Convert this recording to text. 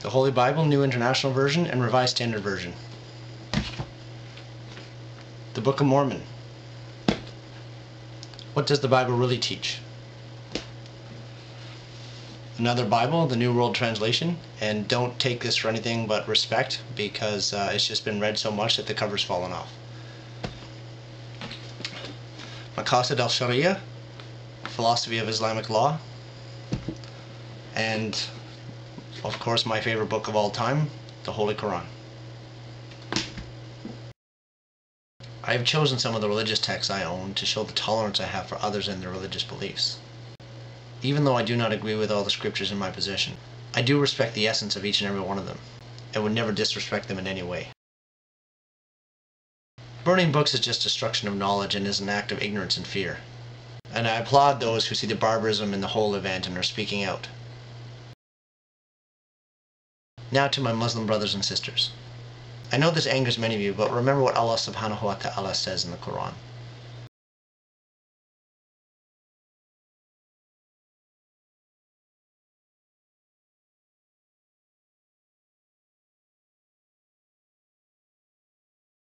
the Holy Bible, New International Version, and Revised Standard Version. The Book of Mormon. What does the Bible really teach? Another Bible, the New World Translation, and don't take this for anything but respect, because it's just been read so much that the cover's fallen off. Maqasid Al-Shariah, philosophy of Islamic law, and of course my favorite book of all time, the Holy Quran. I have chosen some of the religious texts I own to show the tolerance I have for others and their religious beliefs. Even though I do not agree with all the scriptures in my possession, I do respect the essence of each and every one of them, and would never disrespect them in any way. Burning books is just destruction of knowledge and is an act of ignorance and fear. And I applaud those who see the barbarism in the whole event and are speaking out. Now to my Muslim brothers and sisters. I know this angers many of you, but remember what Allah subhanahu wa ta'ala says in the Quran.